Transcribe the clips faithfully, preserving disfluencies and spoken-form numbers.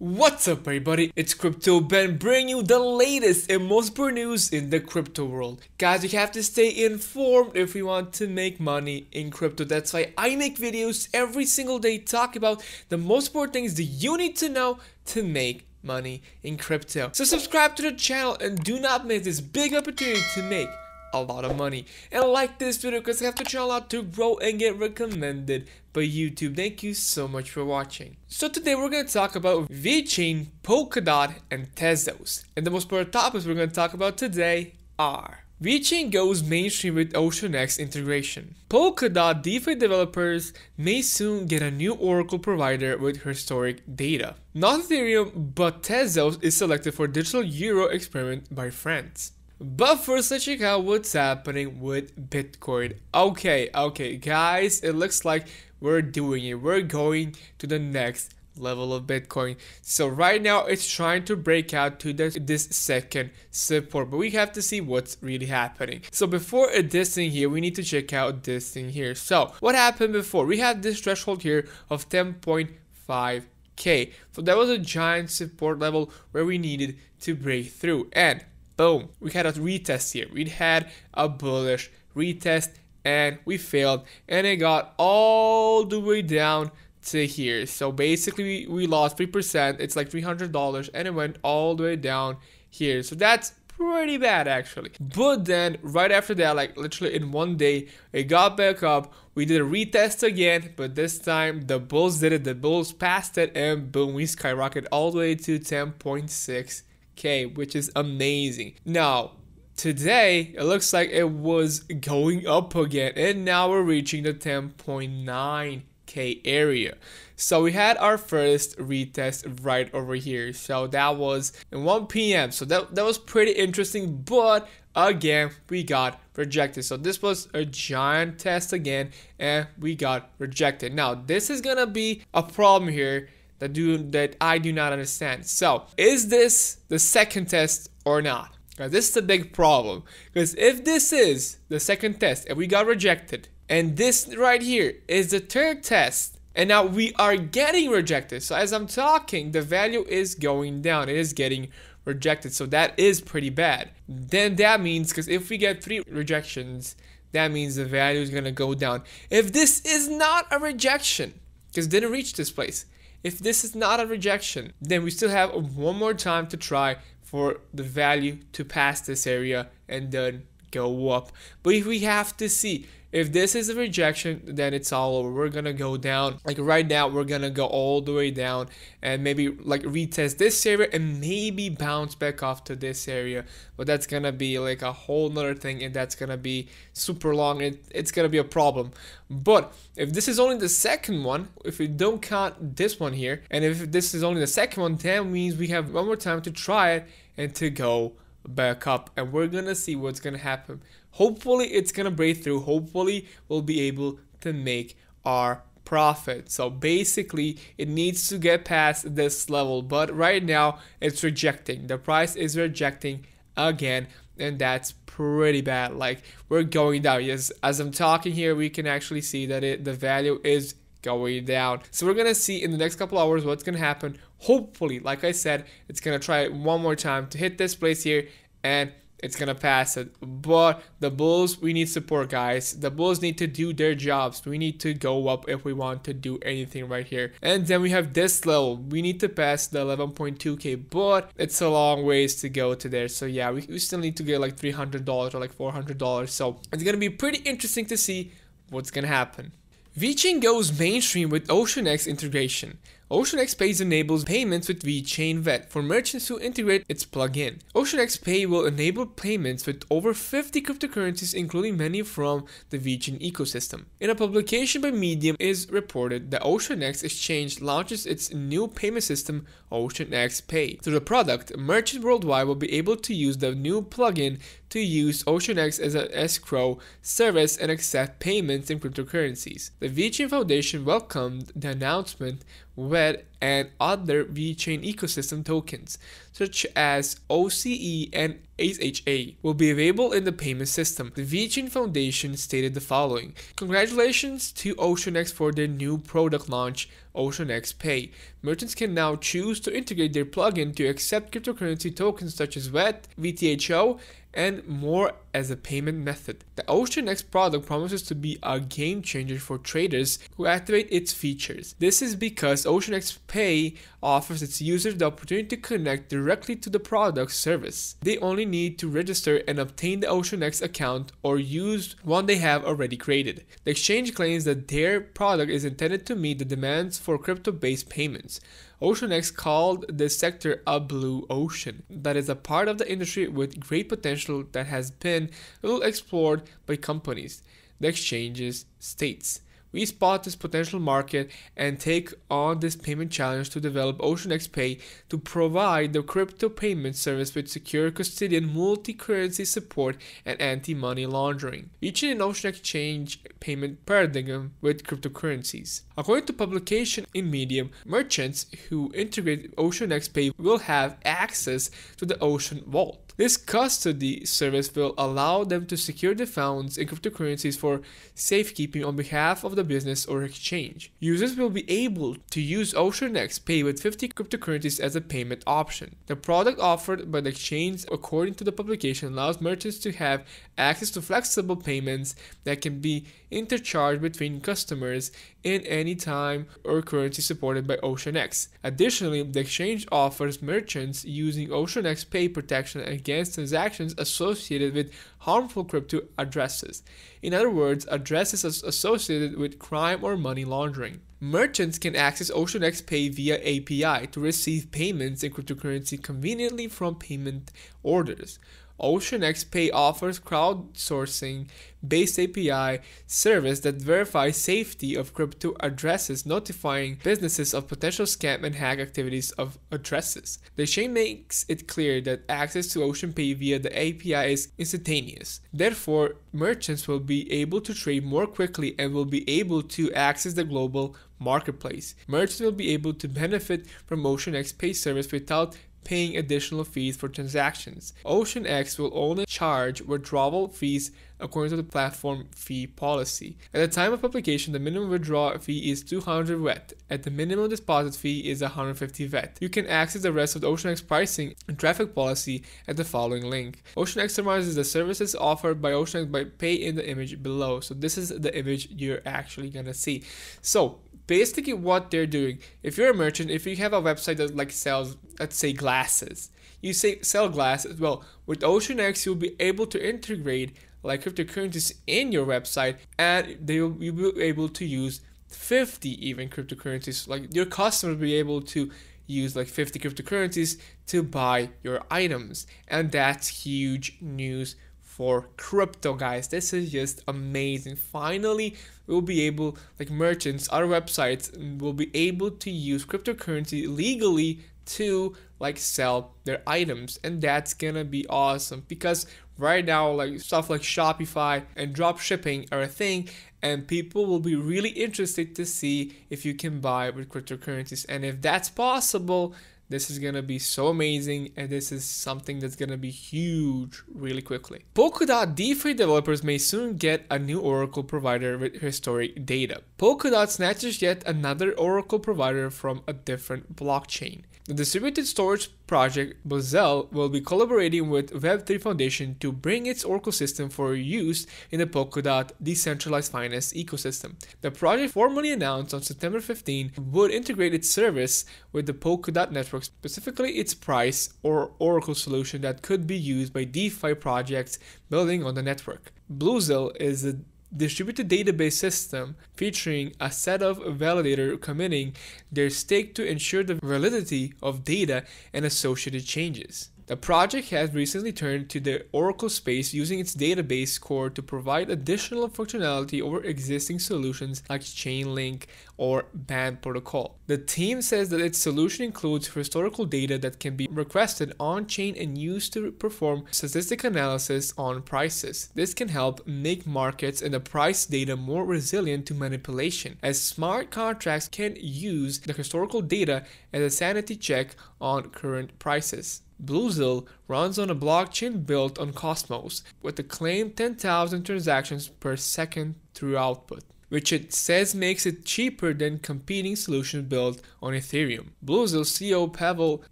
What's up everybody, it's Crypto Ben bringing you the latest and most important news in the crypto world. Guys, you have to stay informed if you want to make money in crypto. That's why I make videos every single day talk about the most important things that you need to know to make money in crypto. So subscribe to the channel and do not miss this big opportunity to make a lot of money. And like this video because I have to channel out to grow and get recommended by YouTube. Thank you so much for watching. So today we're going to talk about VeChain, Polkadot, and Tezos. And the most important topics we're going to talk about today are VeChain goes mainstream with OceanX integration. Polkadot DeFi developers may soon get a new Oracle provider with historic data. Not Ethereum, but Tezos is selected for digital euro experiment by France. But first, let's check out what's happening with Bitcoin. Okay, okay, guys, it looks like we're doing it. We're going to the next level of Bitcoin. So right now, it's trying to break out to this, this second support, but we have to see what's really happening. So before this thing here, we need to check out this thing here. So what happened before? We had this threshold here of ten point five K. So that was a giant support level where we needed to break through. And boom, we had a retest here. We had a bullish retest and we failed and it got all the way down to here. So basically we lost three percent, it's like three hundred dollars, and it went all the way down here. So that's pretty bad actually. But then right after that, like literally in one day, it got back up. We did a retest again, but this time the bulls did it, the bulls passed it, and boom, we skyrocketed all the way to ten point six. Okay, which is amazing. Now today it looks like it was going up again and now we're reaching the ten point nine K area. So we had our first retest right over here. So that was in one P M So that, that was pretty interesting, but again we got rejected. So this was a giant test again and we got rejected. Now this is gonna be a problem here That, do, that I do not understand. So, is this the second test or not? Now, this is the big problem. Because if this is the second test and we got rejected, and this right here is the third test, and now we are getting rejected. So, as I'm talking, the value is going down. It is getting rejected. So, that is pretty bad. Then that means, because if we get three rejections, that means the value is going to go down. If this is not a rejection, because it didn't reach this place. If this is not a rejection, then we still have one more time to try for the value to pass this area and then go up. But if we have to see, if this is a rejection, then it's all over. We're gonna go down. Like right now, we're gonna go all the way down and maybe like retest this area and maybe bounce back off to this area. But that's gonna be like a whole nother thing and that's gonna be super long and it's gonna be a problem. But if this is only the second one, if we don't count this one here, and if this is only the second one, that means we have one more time to try it and to go back up, and we're gonna see what's gonna happen. Hopefully it's gonna break through. Hopefully we'll be able to make our profit. So basically it needs to get past this level, but right now it's rejecting. The price is rejecting again and that's pretty bad. Like we're going down. Yes, as I'm talking here we can actually see that it the value is going down. So we're gonna see in the next couple hours what's gonna happen. Hopefully, like I said, it's gonna try one more time to hit this place here and it's gonna pass it. But the bulls, we need support, guys. The bulls need to do their jobs. We need to go up if we want to do anything right here. And then we have this level. We need to pass the eleven point two K, but it's a long ways to go to there. So yeah, we, we still need to get like three hundred dollars or like four hundred dollars. So it's gonna be pretty interesting to see what's gonna happen. VeChain goes mainstream with OceanX integration. OceanX Pay enables payments with VeChain V E T for merchants who integrate its plugin. OceanX Pay will enable payments with over fifty cryptocurrencies, including many from the VeChain ecosystem. In a publication by Medium, it is reported that OceanX Exchange launches its new payment system, OceanX Pay. Through the product, merchants worldwide will be able to use the new plugin to use OceanX as an escrow service and accept payments in cryptocurrencies. The VeChain Foundation welcomed the announcement, V E T and other VeChain ecosystem tokens, such as O C E and A H A, will be available in the payment system. The VeChain Foundation stated the following: "Congratulations to OceanX for their new product launch, OceanX Pay. Merchants can now choose to integrate their plugin to accept cryptocurrency tokens such as V E T, V T H O, and more as a payment method. The OceanX product promises to be a game changer for traders who activate its features. This is because OceanX Pay offers its users the opportunity to connect directly to the product service. They only need to register and obtain the OceanX account or use one they have already created. The exchange claims that their product is intended to meet the demands for crypto-based payments. OceanX called this sector a blue ocean that is a part of the industry with great potential that has been little explored by companies, the exchanges, states. We spot this potential market and take on this payment challenge to develop OceanX Pay to provide the crypto payment service with secure custodian multi-currency support and anti-money laundering. VeChain and OceanX change payment paradigm with cryptocurrencies. According to publication in Medium, merchants who integrate OceanX Pay will have access to the Ocean Vault. This custody service will allow them to secure the funds in cryptocurrencies for safekeeping on behalf of the business or exchange. Users will be able to use OceanX Pay with fifty cryptocurrencies as a payment option. The product offered by the exchange, according to the publication, allows merchants to have access to flexible payments that can be intercharged between customers in any time or currency supported by OceanX. Additionally, the exchange offers merchants using OceanX Pay protection against transactions associated with harmful crypto addresses. In other words, addresses associated with crime or money laundering. Merchants can access OceanX Pay via A P I to receive payments in cryptocurrency conveniently from payment orders. OceanX Pay offers crowdsourcing-based A P I service that verifies safety of crypto addresses, notifying businesses of potential scam and hack activities of addresses. The chain makes it clear that access to OceanPay via the A P I is instantaneous. Therefore, merchants will be able to trade more quickly and will be able to access the global marketplace. Merchants will be able to benefit from OceanX Pay service without paying additional fees for transactions. OceanX will only charge withdrawal fees according to the platform fee policy. At the time of publication, the minimum withdrawal fee is two hundred V E T. At the minimum deposit fee is one hundred fifty V E T. You can access the rest of the OceanX pricing and traffic policy at the following link. OceanX summarizes the services offered by OceanX by Pay in the image below. So this is the image you're actually gonna see. So basically what they're doing, if you're a merchant, if you have a website that like sells, let's say glasses, you say sell glasses, well, with OceanX you'll be able to integrate like cryptocurrencies in your website, and they will, you will be able to use fifty even cryptocurrencies, like your customers will be able to use like fifty cryptocurrencies to buy your items, and that's huge news for crypto, guys. This is just amazing. Finally, we'll be able, like merchants, our websites will be able to use cryptocurrency legally to like sell their items, and that's gonna be awesome, because right now like stuff like Shopify and drop shipping are a thing, and people will be really interested to see if you can buy with cryptocurrencies. And if that's possible, this is gonna be so amazing, and this is something that's gonna be huge really quickly. Polkadot DeFi developers may soon get a new Oracle provider with historic data. Polkadot snatches yet another Oracle provider from a different blockchain. The distributed storage project Bluzelle will be collaborating with Web three Foundation to bring its Oracle system for use in the Polkadot decentralized finance ecosystem. The project, formally announced on September fifteenth, would integrate its service with the Polkadot network, specifically its price or Oracle solution that could be used by DeFi projects building on the network. Bluzelle is a distributed database system featuring a set of validators committing their stake to ensure the validity of data and associated changes. The project has recently turned to the Oracle space, using its database core to provide additional functionality over existing solutions like Chainlink or Band Protocol. The team says that its solution includes historical data that can be requested on-chain and used to perform statistical analysis on prices. This can help make markets and the price data more resilient to manipulation, as smart contracts can use the historical data as a sanity check on current prices. Bluzelle runs on a blockchain built on Cosmos, with the claimed ten thousand transactions per second through output, which it says makes it cheaper than competing solutions built on Ethereum. Bluzelle C E O Pavel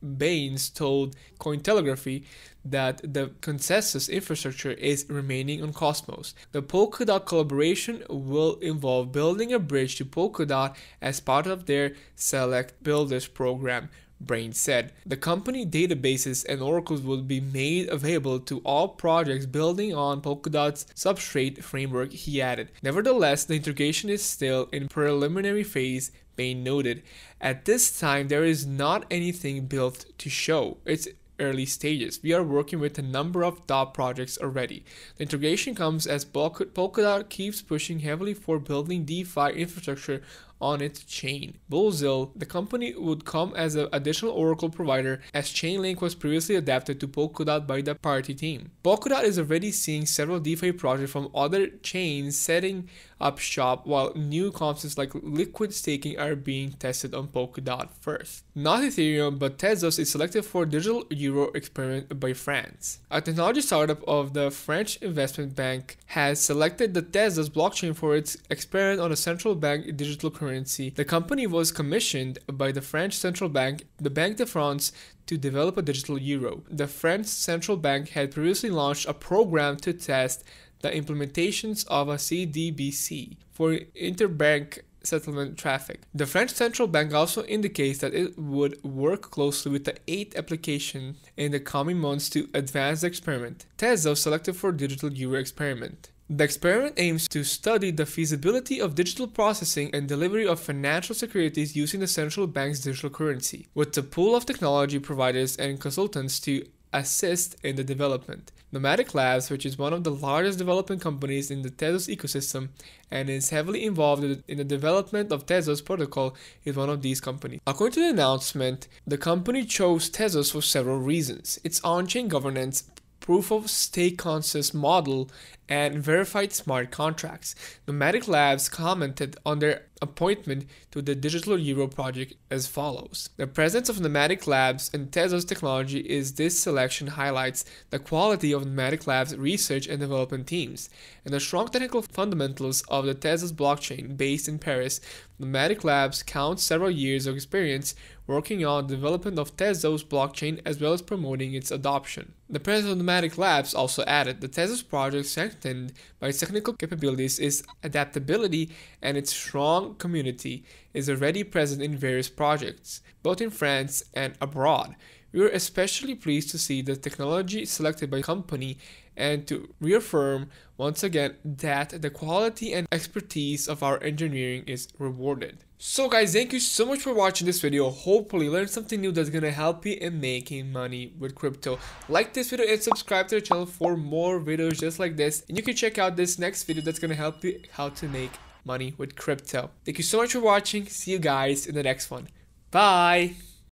Bains told CoinTelegraph that the consensus infrastructure is remaining on Cosmos. The Polkadot collaboration will involve building a bridge to Polkadot as part of their Select Builders program, Bains said. The company databases and oracles will be made available to all projects building on Polkadot's Substrate framework, he added. Nevertheless, the integration is still in preliminary phase, Bains noted. At this time, there is not anything built to show. It's early stages. We are working with a number of top projects already. The integration comes as Polkadot keeps pushing heavily for building DeFi infrastructure on its chain. Bluzelle, the company, would come as an additional Oracle provider, as Chainlink was previously adapted to Polkadot by the party team. Polkadot is already seeing several DeFi projects from other chains setting up shop, while new concepts like liquid staking are being tested on Polkadot first. Not Ethereum, but Tezos is selected for digital euro experiment by France. A technology startup of the French investment bank has selected the Tezos blockchain for its experiment on a central bank digital currency. The company was commissioned by the French central bank, the Banque de France, to develop a digital euro. The French central bank had previously launched a program to test the implementations of a C B D C for interbank settlement traffic. The French central bank also indicates that it would work closely with the eighth application in the coming months to advance the experiment. Tezos selected for digital euro experiment. The experiment aims to study the feasibility of digital processing and delivery of financial securities using the central bank's digital currency, with a pool of technology providers and consultants to assist in the development. Nomadic Labs, which is one of the largest development companies in the Tezos ecosystem and is heavily involved in the development of Tezos protocol, is one of these companies. According to the announcement, the company chose Tezos for several reasons: its on-chain governance, proof-of-stake consensus model, and verified smart contracts. Nomadic Labs commented on their appointment to the Digital Euro project as follows. The presence of Nomadic Labs and Tezos technology is this selection highlights the quality of Nomadic Labs research and development teams, and the strong technical fundamentals of the Tezos blockchain. Based in Paris, Nomadic Labs counts several years of experience working on the development of Tezos blockchain as well as promoting its adoption. The presence of Nomadic Labs also added the Tezos project strengthened by its technical capabilities, its adaptability, and its strong community is already present in various projects, both in France and abroad. We were especially pleased to see the technology selected by the company and to reaffirm once again that the quality and expertise of our engineering is rewarded. So guys, thank you so much for watching this video. Hopefully learn something new that's gonna help you in making money with crypto. Like this video and subscribe to the channel for more videos just like this, and you can check out this next video that's gonna help you how to make money with crypto. Thank you so much for watching. See you guys in the next one. Bye.